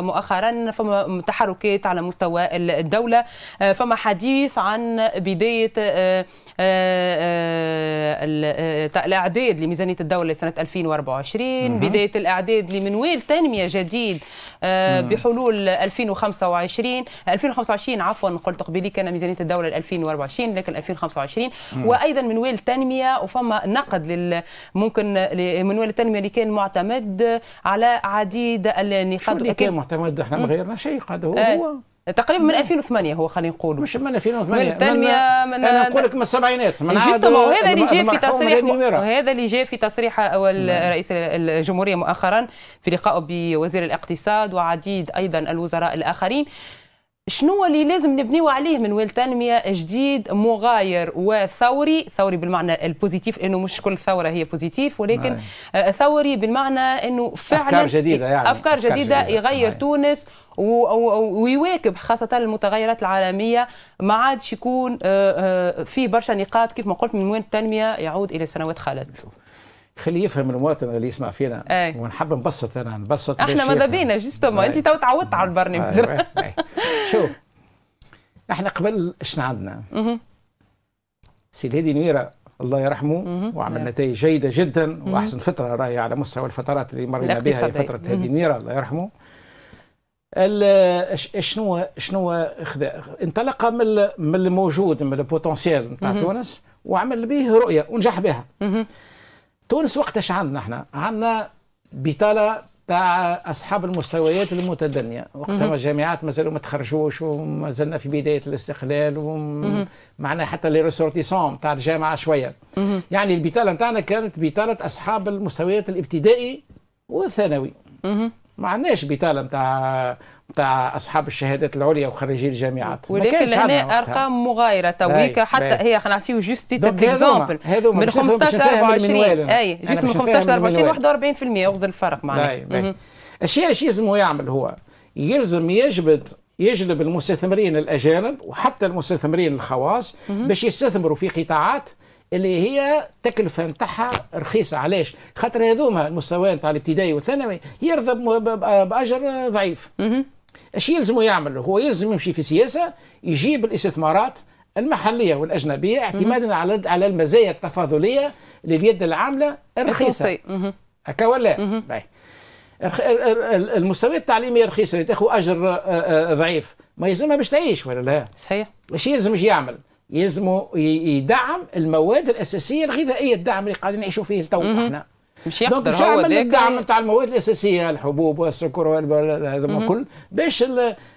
مؤخرا فما تحركات على مستوى الدولة، فما حديث عن بداية الإعداد لميزانية الدولة لسنة 2024، بداية الإعداد لمنوال تنمية جديد بحلول 2025 عفوا، قلت قبلي كان ميزانية الدولة 2024 لكن 2025، وأيضا منوال تنمية، وفما نقد ممكن لمنوال التنمية اللي كان معتمد على عديد النقاط. كان معتمد، احنا ما غيرنا شيء، قد هو تقريبا من 2008 هو، خلينا نقولوا مش من 2008 التنمية، من انا نقول لك من السبعينات، من عاد هذا اللي جاء في تصريح رئيس الجمهورية مؤخرا في لقائه بوزير الاقتصاد وعديد ايضا الوزراء الاخرين. شنو اللي لازم نبنيو عليه منوال تنمية جديد مغاير وثوري، ثوري بالمعنى البوزيتيف، لانه مش كل ثورة هي بوزيتيف، ولكن ثوري بالمعنى انه فعلا افكار جديدة، يعني افكار جديدة يغير تونس ويواكب خاصة المتغيرات العالمية. ما عادش يكون فيه برشا نقاط كيف ما قلت، منوال التنمية يعود الى سنوات خالد. خليه يفهم المواطن اللي يسمع فينا، ونحب نبسط، انا نبسط احنا ماذا بينا جوستومون. انت تو تعودت على البرنامج. شوف احنا قبل شنو عندنا؟ سيدي هادي نويرة الله يرحمه وعمل نتائج جيده جدا، واحسن فتره راهي على مستوى الفترات اللي مرينا بها، فتره هادي نويرة الله يرحمه. شنو انطلق من الموجود، من البوتنسيال نتاع تونس، وعمل به رؤيه ونجح بها. تونس وقتاش عندنا؟ احنا عندنا بطاله تاع اصحاب المستويات المتدنيه، وقتها الجامعات مازالوا ما تخرجوش، ومازلنا في بدايه الاستقلال، ومعنا حتى لي ريسورتيسون تاع الجامعه شويه. يعني البطاله نتاعنا كانت بطاله اصحاب المستويات الابتدائي والثانوي. ما عندناش بطاله نتاع اصحاب الشهادات العليا وخريجي الجامعات، ولكن هنا ارقام مغايره تويك حتى هي. خلينا نعطيو جوست اكزامبل، من 15 ل 24 اي جوست، من 15 ل 24 41%، اغزل الفرق معناها. الشيء ايش يلزم يعمل هو؟ يلزم يجلب المستثمرين الاجانب وحتى المستثمرين الخواص باش يستثمروا في قطاعات اللي هي التكلفه نتاعها رخيصه. علاش؟ خاطر هذوما المستوى نتاع الابتدائي والثانوي يرضى باجر ضعيف. اش يلزمو يعمل؟ هو يلزم يمشي في سياسه يجيب الاستثمارات المحليه والاجنبيه اعتمادا على المزايا التفاضليه لليد العامله الرخيصه. هكا ولا؟ المستويات التعليميه الرخيصه اللي تاخذ اجر ضعيف ما يلزمها باش تعيش ولا لا؟ صحيح. اش يلزم يعمل؟ يلزموا يدعم المواد الاساسيه الغذائيه، الدعم اللي قاعدين نعيشوا فيه تو احنا. مش يقدر هو الدعم نتاع المواد الاساسيه، الحبوب والسكر هذا كل، باش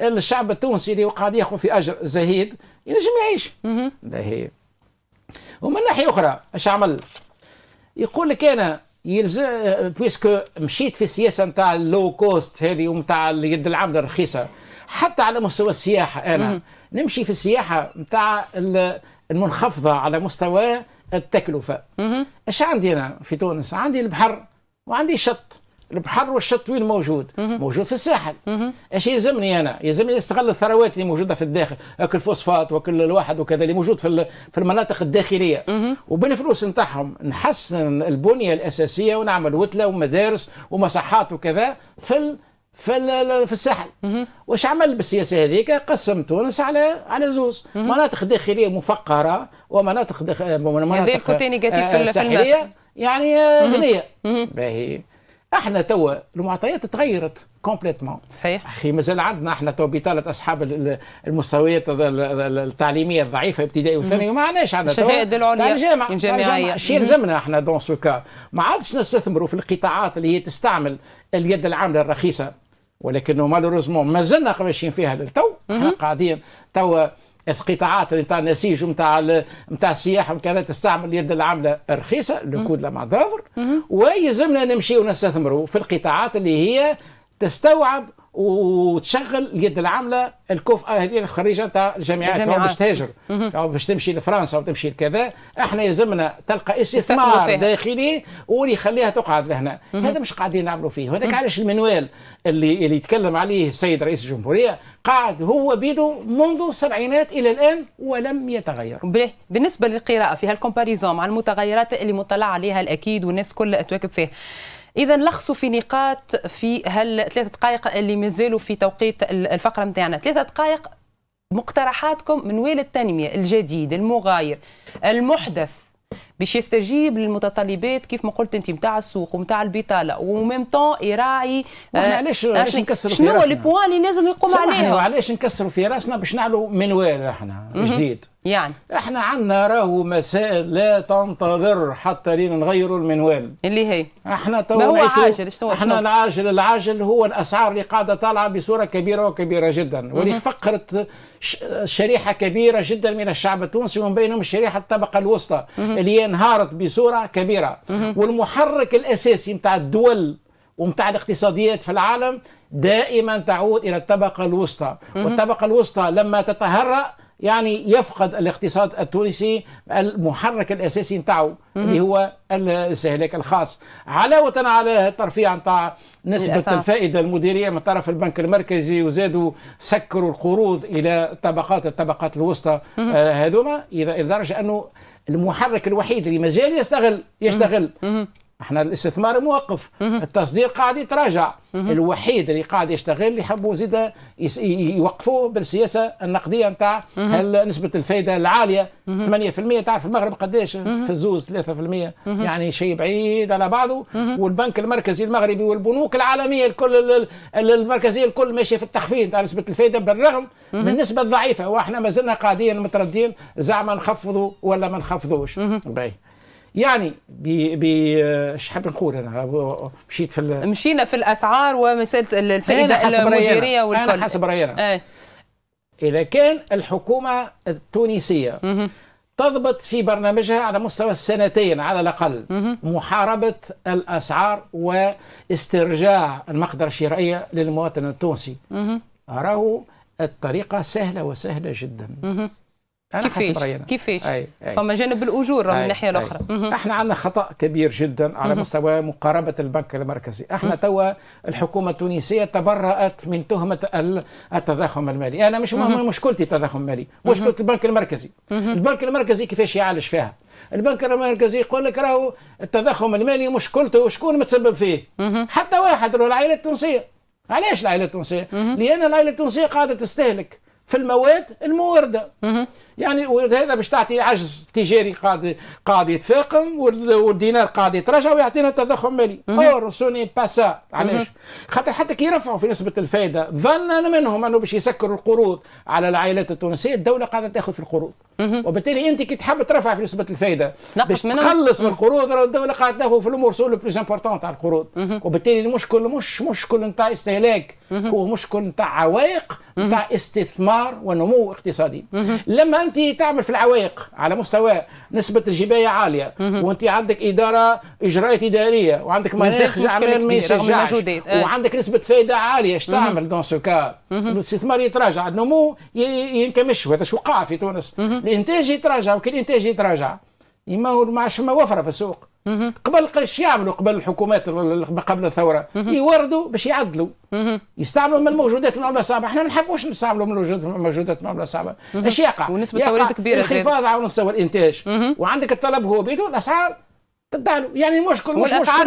الشعب التونسي اللي قاعد ياخذ في اجر زهيد ينجم يعيش. باهي. ومن ناحيه اخرى اش عمل؟ يقول لك انا يلزم، بويسكو مشيت في السياسه نتاع اللو كوست هذه ونتاع اليد العامله الرخيصه، حتى على مستوى السياحه انا نمشي في السياحه نتاع المنخفضه على مستوى التكلفه. اش عندي انا في تونس؟ عندي البحر وعندي الشط. البحر والشط وين موجود؟ موجود في الساحل. اش يلزمني انا؟ يلزمني نستغل الثروات اللي موجوده في الداخل، هاك الفوسفات وكل الواحد وكذا اللي موجود في المناطق الداخليه، وبالفلوس نتاعهم نحسن البنيه الاساسيه ونعمل وتله ومدارس ومصحات وكذا في الساحل. واش عمل بالسياسه هذيك؟ قسم تونس على زوز، مناطق داخليه مفقره ومناطق ساحليه يعني غنيه. باهي. احنا توا المعطيات تغيرت كومبليتمون. صحيح. اخي مازال عندنا احنا تو بطاله اصحاب المستويات التعليميه الضعيفه ابتدائي وثانوي، ما عندناش عندنا تو الشهاده العليا الجامعيه. اش يلزمنا احنا دون سوكا؟ ما عادش نستثمروا في القطاعات اللي هي تستعمل اليد العامله الرخيصه، ولكنه مالوريزمون مازلنا ماشيين فيها للتو. احنا قاعدين توا القطاعات نتاع النسيج نتاع السياحه وكذا تستعمل اليد العامله الرخيصه، لو كود لا مع دافر، ويلزمنا نمشي ونستثمروا في القطاعات اللي هي تستوعب وتشغل اليد العامله الكفءه هذه الخريجه نتاع الجامعات باش تهاجر باش تمشي لفرنسا وتمشي لكذا. احنا يلزمنا تلقى استثمار داخلي واللي يخليها تقعد لهنا. هذا مش قاعدين نعملوا فيه، وهذاك علاش المنوال اللي يتكلم عليه السيد رئيس الجمهوريه قاعد هو بيده منذ السبعينات الى الان ولم يتغير. بالنسبه للقراءه في هالكومباريزون مع المتغيرات اللي مطلع عليها الاكيد والناس كلها تواكب فيه، اذا لخصوا في نقاط في هالثلاث دقائق اللي مازالوا في توقيت الفقره نتاعنا، 3 دقائق مقترحاتكم من وين التنميه الجديد المغاير المحدث باش يستجيب للمتطلبات كيف ما قلت انت نتاع السوق ونتاع البطاله وميم طون يراعي. علاش نكسروا في راسنا؟ شنو لي بوان اللي لازم يقوم عليهم؟ وعلاش نكسروا في راسنا باش نعلو منوال احنا جديد؟ يعني احنا عندنا راهو مسائل لا تنتظر حتى لين نغيروا المنوال اللي هي احنا تو عاجل. احنا العاجل العاجل هو الاسعار اللي قاعده طالعه بصوره كبيره وكبيره جدا، واللي فقرت شريحه كبيره جدا من الشعب التونسي ومن بينهم شريحه الطبقه الوسطى اللي انهارت بصوره كبيره. والمحرك الاساسي نتاع الدول ومتاع الاقتصاديات في العالم دائما تعود الى الطبقه الوسطى، والطبقه الوسطى لما تتهرأ يعني يفقد الاقتصاد التونسي المحرك الاساسي نتاعو اللي هو الاستهلاك الخاص، علاوه على الترفيع نتاع نسبه الفائده المديريه من طرف البنك المركزي، وزادوا سكروا القروض الى الطبقات الوسطى هذوما، الى درجه انه المحرك الوحيد اللي مازال يشتغل احنا الاستثمار موقف، التصدير قاعد يتراجع، الوحيد اللي قاعد يشتغل اللي يحبوا زيد يوقفوه بالسياسه النقديه نتاع نسبه الفائده العاليه 8%. تعرف المغرب قداش؟ في الزوز 3%، يعني شيء بعيد على بعضه. والبنك المركزي المغربي والبنوك العالميه الكل المركزيه الكل ماشيه في التخفيض على نسبه الفائده بالرغم من النسبه الضعيفه، واحنا ما زلنا قاعدين متردين زعما نخفضوا ولا ما نخفضوش. يعني اش حاب نقول انا مشيت في مشينا في الاسعار ومساله الفائده المديريه والكل. انا حسب رايي اذا كان الحكومه التونسيه تضبط في برنامجها على مستوى السنتين على الاقل محاربه الاسعار واسترجاع المقدره الشرائيه للمواطن التونسي، راهو الطريقه سهله وسهله جدا. كيفاش؟ فما جانب الاجور من الناحيه الاخرى. احنا عندنا خطا كبير جدا على مستوى مقاربه البنك المركزي، احنا توا الحكومه التونسيه تبرأت من تهمه التضخم المالي، انا مش مشكلتي التضخم المالي، مشكله البنك المركزي. البنك المركزي كيفاش يعالج فيها؟ البنك المركزي يقول لك راهو التضخم المالي مشكلته شكون متسبب فيه؟ حتى واحد العائله التونسيه. علاش العائله التونسيه؟ لان العائله التونسيه قاعده تستهلك في المواد الموردة، يعني هذا باش تعطي عجز تجاري قاعد يتفاقم، والدينار قاعد يتراجع ويعطينا تضخم مالي. اور سوني باسا. علاش؟ خاطر حتى كي يرفعوا في نسبة الفائدة ظنا منهم انه باش يسكروا القروض على العائلات التونسية، الدولة قاعدة تاخذ في القروض، وبالتالي انت كي تحب ترفع في نسبة الفائدة باش تقلص من القروض، الدولة قاعدة تاخذ في الامور سو لو بلوز امبورتون تاع القروض، وبالتالي المشكل مش مشكل نتاع استهلاك، هو مشكل نتاع عوائق نتاع استثمار ونمو اقتصادي. لما انت تعمل في العوائق على مستوى نسبه الجبايه عاليه، وانت عندك اداره اجراءات اداريه، وعندك مناخ اعمال ما يشجعش، وعندك نسبه فائده عاليه، اش تعمل دون سو كار؟ الاستثمار يتراجع، النمو ينكمش، وهذا شو وقع في تونس. الانتاج يتراجع، وكي الانتاج يتراجع ما عادش فما وفره في السوق. قبل ايش يعملوا؟ قبل الحكومات قبل الثوره يوردوا باش يعدلوا، يستعملوا من الموجودات العمله الصعبه. احنا ما نحبوش نستعملوا من الموجودات العمله الصعبه. ايش يقع؟ ونسبه التوريد كبيره، الانخفاض على مستوى الانتاج، وعندك الطلب هو بيده والاسعار تدعلوا. يعني المشكل مش والاسعار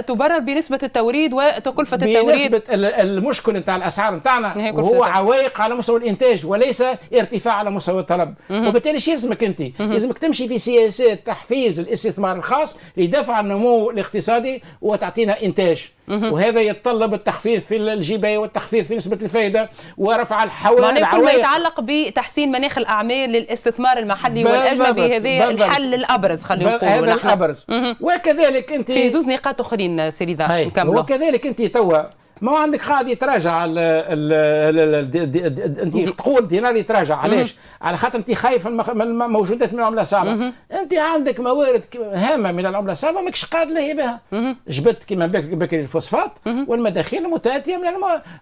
تبرر بنسبه التوريد وكلفه التوريد. بنسبه المشكل نتاع الاسعار نتاعنا هو عوائق على مستوى الانتاج وليس ارتفاع على مستوى الطلب، وبالتالي ايش لازمك انت؟ لازمك تمشي في سياسات تحفيز الاستثمار الخاص لدفع النمو الاقتصادي وتعطينا انتاج، وهذا يتطلب التخفيض في الجبايه والتخفيض في نسبه الفائده ورفع العوائق. كل ما يتعلق بتحسين مناخ الاعمال للاستثمار المحلي والاجنبي، هذا الحل الابرز خلينا نقولوا. هذا الابرز. وكذلك انت في زوج نقاط اخرين سيدي نكملوا. وكذلك انت توا ما عندك قاعد يتراجع انت تقول دينار يتراجع. علاش؟ على خاطر انت خايف من الموجودات من العمله الصعبه. انت عندك موارد هامه من العمله الصعبه ماكش قادر لاهي بها. جبت كما بكري الفوسفات والمداخيل المتاتيه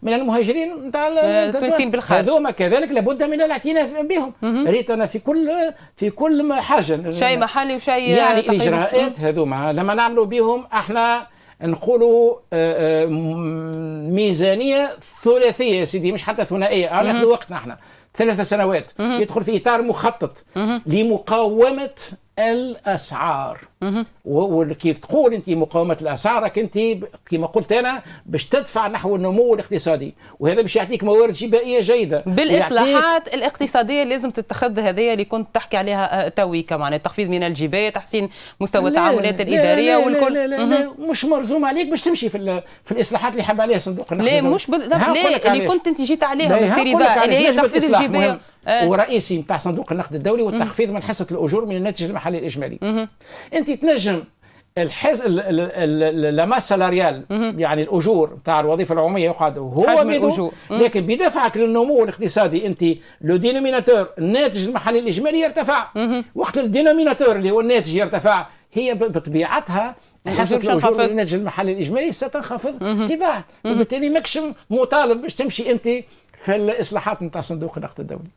من المهاجرين نتاع التونسيين بالخارج، هذوما كذلك لابد من الاعتناء بهم. ريتنا في كل حاجه، شيء محلي وشيء يعني تقريبا. الاجراءات هذوما لما نعملوا بهم احنا نقولوا ميزانيه ثلاثيه يا سيدي، مش حتى ثنائيه. ناخذ وقتنا احنا 3 سنوات يدخل في اطار مخطط لمقاومه الاسعار. وكيف تقول انت مقاومه الاسعارك، انت كما قلت انا باش تدفع نحو النمو الاقتصادي، وهذا باش يعطيك موارد جبائيه جيده بالاصلاحات الاقتصاديه لازم تتخذ هذيا اللي كنت تحكي عليها تويك، معناها التخفيض من الجبايه، تحسين مستوى التعاملات الاداريه والكل. لا لا لا لا مش مرزوم عليك باش تمشي في الاصلاحات اللي حاب عليها صندوق النقد. لا مش اللي كنت انت جيت عليها السيريدا اللي هي تخفيض الجبايه ورئيسي نتاع صندوق النقد الدولي والتخفيض من حصه الاجور من الناتج المحلي الاجمالي. انت تنجم لماس سالاريال يعني الاجور نتاع الوظيفه العموميه يقعد هو بيدو، لكن بدفعك للنمو الاقتصادي انت لو دينوميناتور الناتج المحلي الاجمالي يرتفع، وقت الدينوميناتور اللي هو الناتج يرتفع هي بطبيعتها حسب الاجور الناتج المحلي الاجمالي ستنخفض تباعا، وبالتالي ماكش مطالب باش تمشي انت في الاصلاحات نتاع صندوق النقد الدولي.